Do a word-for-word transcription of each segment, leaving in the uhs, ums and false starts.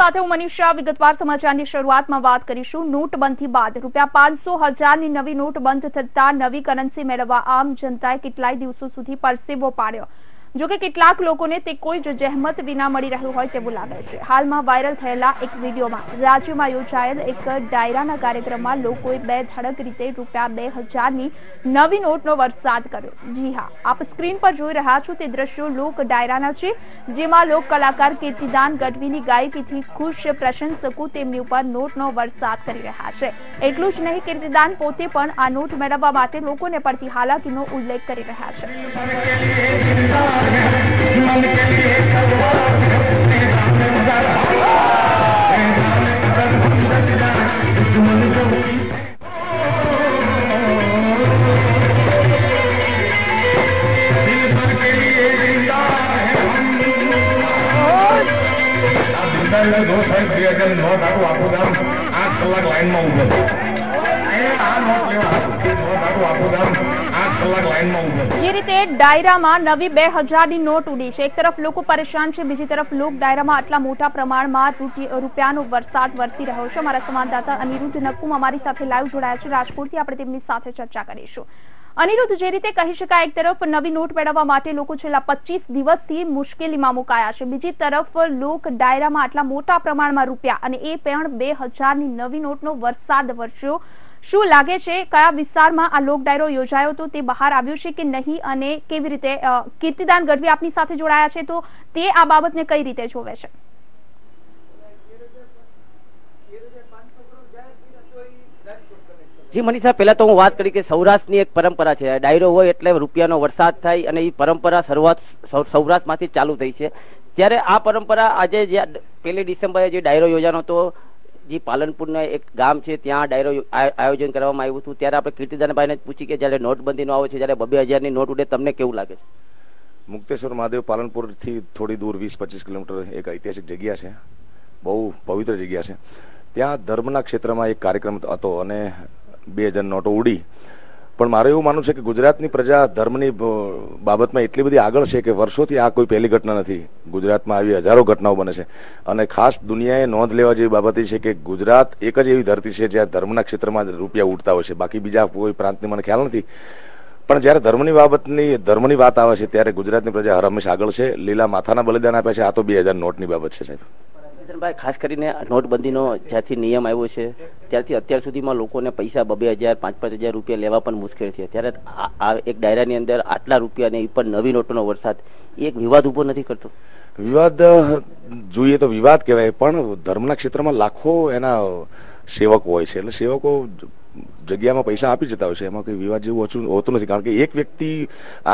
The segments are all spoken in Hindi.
સાથે હું મનીષા વિગતવાર સમાચારની શરૂઆતમાં વાત કરીશું। નોટબંધી બાદ રૂપિયા પાંચસો હજારની નવી નોટ બંધ થતા નવી કરન્સી મેળવવા આમ જનતાએ કેટલાય દિવસો સુધી પરસેવો પાડ્યો। જો કે કેટલાક લોકોને તે કોઈ જ જહેમત વિના મળી રહ્યું હોય તેવું લાગે છે। હાલમાં વાયરલ થયેલા એક વિડીયોમાં રાજ્યમાં યોજાયેલ એક ડાયરાના કાર્યક્રમમાં લોકોએ બે ધડક રીતે રૂપિયા બે હજારની નવી નોટનો વરસાદ કર્યો। જી હા, આપ સ્ક્રીન પર જોઈ રહ્યા છો તે દ્રશ્યો લોક ડાયરાના છે, જેમાં લોક કલાકાર કીર્તિદાન ગઢવીની ગાયકીથી ખુશ પ્રશંસકો તેમની ઉપર નોટનો વરસાદ કરી રહ્યા છે। એટલું જ નહીં, કીર્તિદાન પોતે પણ આ નોટ મેળવવા માટે લોકોને પડતી હાલાકીનો ઉલ્લેખ કરી રહ્યા છે। दो साइड दिया जन नोट आरो आपो गाम आठ कलाक लाइन में उभर आए आ नोट लेवा नोट आरो आपो गाम आठ कलाक लाइन में उभर। ये रीते डायरा में नवी दो हज़ार नी नोट उड़ी छे। एक तरफ लोग परेशान छे, बीजी तरफ लोग डायरा में आटला मोटा प्रमाण में रूपियानो वरसाद वरसी रह्यो छे। अमारा संवाददाता अनिरुद्ध नक्कुम अमारी साथे लाइव जोड़ाया छे राजकोट थी। आपणे तेमनी साथे चर्चा करीशुं। अनिरुद्ध, जे रीते कही शकाय एक तरफ नवी नोट मेळववा माटे लोको छेल्ला पच्चीस दिवसथी मुश्केलीमां मुकाया छे, बीजी तरफ लोक डायरामां आटला मोटा प्रमाणमां रूपिया अने ए पण बे हजार नी नवी नोटनो वरसाद वरस्यो। शुं लागे छे कया विस्तारमां आ लोक डायरो योजायो तो ते बहार आव्यो छे के नहीं अने केवी रीते कीर्तिदान गढ़वी आपनी साथे जोड़ाया छे तो ते आ बाबतने कई रीते जोवे छे? जी मनीषा, पहला तो हूँ बात करी कि सौराष्ट्र एक परंपरा है, डायरो हो एटले रूपियानो वरसाद थाय अने ई परंपरा शरूआत सौराष्ट्र मांथी चालू थई छे। त्यारे आ परंपरा आजे पहली डिसेम्बरे जे डायरो योजानो तो जी पालनपुरना एक गाम है त्यां डायरो आयोजन करवामां आव्युं हतुं। त्यारे आपणे कीर्तिदानभाईने पूछी कि ज्यारे नोटबंधीनो आवे छे, ज्यारे बे हज़ार नी नोट उडे तमने केवुं लागे छे? मुक्तेश्वर महादेव पालनपुर थी थोड़ी दूर वीस पच्चीस किलोमीटर एक ऐतिहासिक जग्या है, बहु पवित्र जग्या है। त्यां धर्मना क्षेत्रमां एक कार्यक्रम हतो अने बेहजार नोटो उड़ी, पण मारे एवुं मानवुं छे कि गुजरातनी प्रजा धर्मनी बाबतमां एटली बधी आगळ छे कि वर्षोथी आ कोई पहेली घटना नथी। गुजरातमां आवी हजारो घटनाओ बने छे अने खास दुनियाए नोंध लेवा जेवी बाबत ए छे कि गुजरात एक ज एवी धरती छे ज्यां धर्मना क्षेत्रमां रूपिया उड़ता होय छे, बाकी बीजा कोई प्रांतनी मने ख्याल नथी। पण ज्यारे धर्मनी बाबतनी धर्मनी वात आवे छे त्यारे गुजरातनी प्रजा हमेशा आगळ छे, लीला माथाना बलिदान आपे छे। आ तो बेहजार नोटनी बाबत छे साहेब। खास करीने नोटबंधीनो ज्यारथी नियम आव्यो छे त्यारथी अत्यार सुधीमां लोकोने पैसा बे हज़ार पांच पांच हज़ार रूपिया लेवा पण मुश्किल छे, त्यारे आ एक डायरानी अंदर आटला रूपियाने ई पण नवी नोटोनो वरसाद एक विवाद ऊभो नथी करतो? विवाद जोईए तो विवाद कहेवाय, पण धर्मना क्षेत्रमां लाखो एना सेवक होय छे એટલે સેવકો જગ્યામાં પૈસા આપી જતા હોય છે, એમાં કોઈ વિવાદ જેવું ઓછું હોતું નથી। કારણ કે એક વ્યક્તિ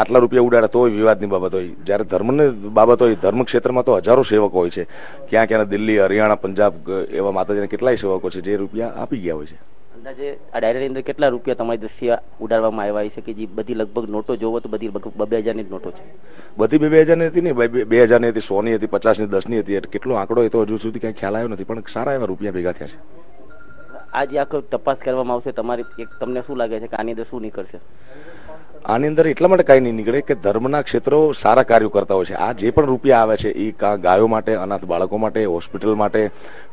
આટલા રૂપિયા ઉડાડે તો વિવાદની બાબત હોય, જ્યારે ધર્મને બાબત હોય ધર્મ ક્ષેત્રમાં તો હજારો સેવકો હોય છે। ક્યાં ક્યાં દિલ્હી, હરિયાણા, પંજાબ એવા માતાજીના કેટલાય સેવકો છે જે રૂપિયા આપી ગયા હોય છે। અંદાજે આ ડાયરાની અંદર કેટલા રૂપિયા તમારી દ્રષ્ટિએ ઉડાડવામાં આવ્યા છે કે જે બધી લગભગ નોટો જોવો તો બધી લગભગ બે હજારની જ નોટો છે? બધી બે હજાર ની હતી નહીં, બે હજારની હતી, સો ની હતી, પચાસ ની, દસ ની હતી। કેટલો આંકડો એ તો હજુ સુધી ક્યાંય ખ્યાલ આવ્યો નથી, પણ સારા એવા રૂપિયા ભેગા થયા છે। आज आखो तपास करवामां आवशे तमारी तमने शुं लागे छे के आनी अंदर शुं नीकळशे? आनी अंदर एटला माटे काई नहीं नीकळे के धर्मना क्षेत्रो सारा कार्यो करता होय छे। आ जे पण रूपिया आवे छे ई का गायो माटे, अनाथ बाळको माटे, हॉस्पिटल माटे,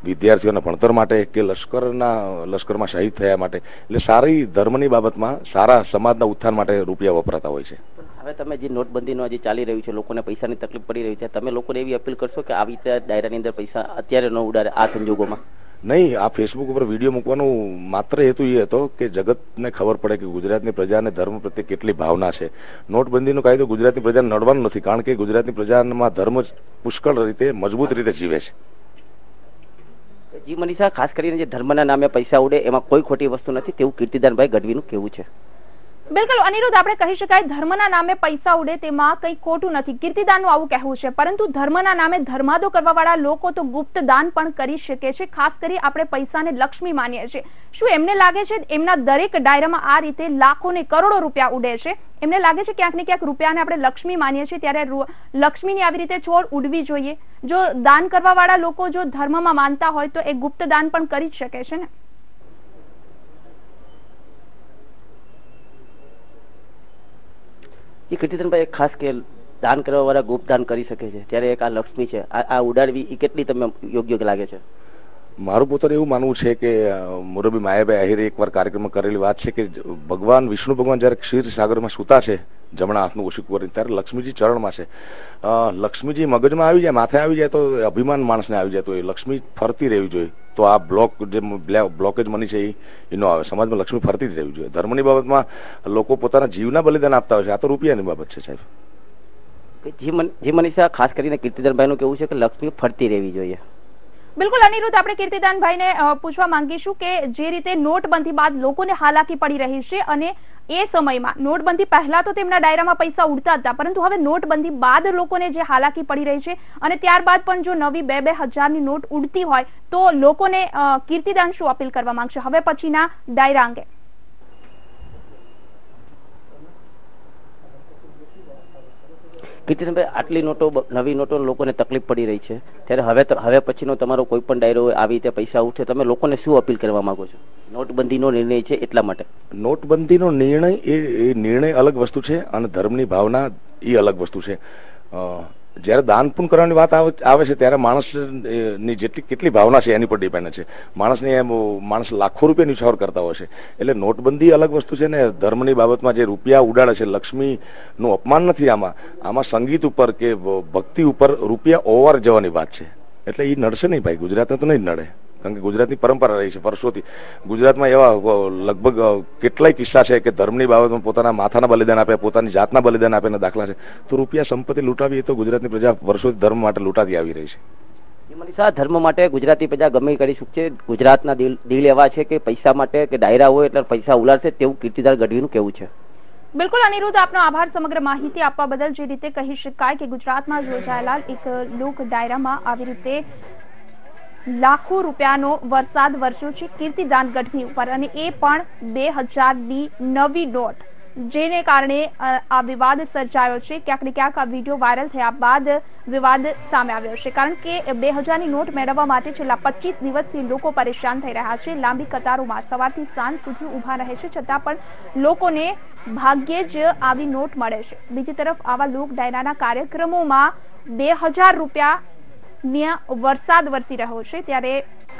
विद्यार्थीओना भणतर माटे के लश्करना लश्करमां शहीद थया माटे, એટલે સારી ધર્મની બાબતમાં સારા સમાજના ઉત્થાન માટે રૂપિયા વપરાતા હોય છે। હવે તમે જે નોટબંધીનો આજે ચાલી રહ્યું છે, લોકોને પૈસાની તકલીફ પડી રહી છે, તમે લોકોને એવી અપીલ કરશો કે આવી રીતે ડાયરાની અંદર પૈસા અત્યારે ન ઉડાડે આ સંજોગોમાં? नहीं, आ फेसबुक पर विडियो मूकवानो मात्र हेतु ये हतो के जगतने खबर पड़े कि गुजरातनी प्रजाने धर्म प्रत्ये केटली भावना छे। नोटबंधीनो कायदो गुजरातनी प्रजाने नडवानो नथी, कारण के गुजरातनी प्रजामां धर्म पुष्कळ रीते मजबूत रीते जीवे छे। जी मनीषा, खास करीने जे धर्मना नामे पैसा उडे एमां कोई खोटी वस्तु नथी तेवुं कीर्तिदानभाई गढ़वीनुं कहेवुं छे। बिल्कुल अनिरुद्ध, आपणे कही शकाय धर्मना नामे पैसा उडे तेमां कंई खोटुं नथी, कीर्तिदाननुं आवुं कहेवुं छे। परंतु धर्मना नामे धर्मादो करवावाळा लोको तो गुप्त दान पण करी शके छे। खास करी आपणे पैसाने लक्ष्मी मानीए छे। शुं एमने लागे छे एमना दरेक डायरामां आ रीते लाखो ने करोड़ो रूपिया उडे छे? एमने लागे छे क्यांक ने क्यांक रूपियाने आपणे लक्ष्मी मानीए छीए त्यारे लक्ष्मीनी आवी रीते छोड़ उडवी जोईए? जो दान करवावाळा लोको जो धर्ममां मानता होय तो ए गुप्त दान पण करी शके छे ने? कीर्तिदान भाई, खास के दान करवा वाला गुप्त दान कर सके त्यारे एक आ लक्ष्मी है आ उड़ाड़वी ए केटली तमने योग्य लगे छे? मारू पोतानु एवुं मानवुं छे के मोरबी मायाभाई आहिरे एक वार कार्यक्रम करेली वात छे के भगवान विष्णु भगवान ज्यारे क्षीर सागर में सूता है जमणा हाथ में ओछूक वरीने त्यारे लक्ष्मीजी चरण में है। लक्ष्मीजी मगज में आई जाए माथे आई जाए तो अभिमान माणस ने आई जाए तो लक्ष्मी फरती रहेवी जोईए तो आ ब्लॉक ब्लॉकेज मनी है समाज में लक्ष्मी फरती रहेवी जोईए। धर्मनी बाबतमां लोको पोताना जीवना बलिदान आपता होय छे आ तो रूपियानी बाबत छे साहेब। जी मन जी मनीषा खास करीने कीर्तिदानभाईनुं कहेवुं छे के लक्ष्मी फरती रहेवी जोईए। बिल्कुल अनिरुद्ध, आपणे कीर्तिदान भाई ने पूछवा मांगीशुं के जे रीते नोटबंधी बाद लोकोने हालाकी पड़ी रही छे अने ए समयमां नोटबंधी पहला तो तेमना डायरामां पैसा उड़ता हता परंतु हवे नोटबंधी बाद लोकोने जे हालाकी पड़ी रही छे अने त्यारबाद पण जो नवी बे बे हजार नी नोट उड़ती होय तो लोकोने कीर्तिदान शुं अपील करवा मांगशे हवे पछीना डायरा अंगे? कीर्तिदान भाई, आटली नोटो नवी नोटो लोकोने तकलीफ पड़ी रही है त्यारे हवे हवे पछीनो तमारो कोई पण डायरो आ रीते पैसा उठे तमे लोकोने शुं अपील करवा मांगो छो? नोटबंधीनो निर्णय छे एटला माटे। नोटबंधीनो निर्णय ए निर्णय अलग वस्तु छे अने धर्मनी भावना ए अलग वस्तु छे। ज्यारे दान पुण्य करवानी वात आवे छे त्यारे माणसनी जेटली केटली भावना छे एनी पर डिपेंड छे। माणसने माणस लाखों रूपिया निछावर करता होय छे एटले नोटबंधी अलग वस्तु छे ने धर्मनी बाबतमां जे रूपिया उडाड़े छे लक्ष्मीनुं अपमान नथी। आमां आमां संगीत उपर के भक्ति उपर रूपिया ओवर जवानी वात छे एटले ई नड़शे नहीं भाई, गुजरातने तो नहीं नड़े कारण के गुजरातनी परंपरा रही है वर्षोथी। गुजरातमां एवा लगभग केटलाय किस्सा छे के धर्मनी बाबतमां पोताना माथाना बलिदान आपे पोतानी जातना बलिदान आपे दाखला छे तो रूपिया संपत्ति लूंटावी तो गुजरातनी प्रजा वर्षोथी धर्म माटे लूंटाती आवी रही छे। मनीषा, धर्म माटे गुजराती प्रजा गमे करी शके। गुजरातना दिल दिल एवा छे के पैसा माटे के डायरा होय એટલે पैसा ઉલારશે તેવું कीर्तिदान गढ़वीनुं कहेवुं छे। बिल्कुल अनिरुद्ध, आपनो आभार समग्र माहिती आपवा बदल। जे रीते कही शकाय के गुजरातमां યોજાયેલા એક લોક ડાયરામાં આવી રીતે लाखों रुपया नो वरसाद वर्षो छे कीर्तिदान गढ़वी पर अने ए पण बे हजार नी नवी नोट जेने कारणे आ विवाद सर्जायो छे। क्यांक ने क्यांक आ वीडियो वायरल थया बाद विवाद सामे आव्यो छे कारण के बे हजार नी नोट मेळववा माटे छेल्ला पच्चीस दिवसथी लोको परेशान थई रह्या छे। लांबी कतारोमां सवारथी सांज सुधी ऊभा रहे छे छतां पण लोकोने भाग्ये ज आवी नोट मळे छे। बीजी तरफ आवा लोक डायराना कार्यक्रमोमां बे हजार रुपया वरसाद वरसी रह्यो छे त्यारे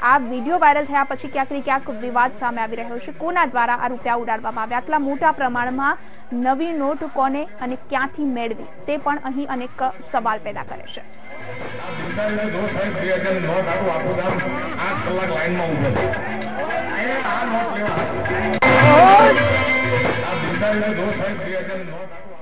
आ वीडियो वायरल थया पछी क्यांक ने क्यांक विवाद सामे आवी रह्यो छे। कोना द्वारा आ रूपिया उडाडवामां आव्या, आटला मोटा प्रमाणमां नवी नोट कोने अने क्यांथी मेळवी ते पण अहीं अनेक सवाल पेदा करे छे। दो साइड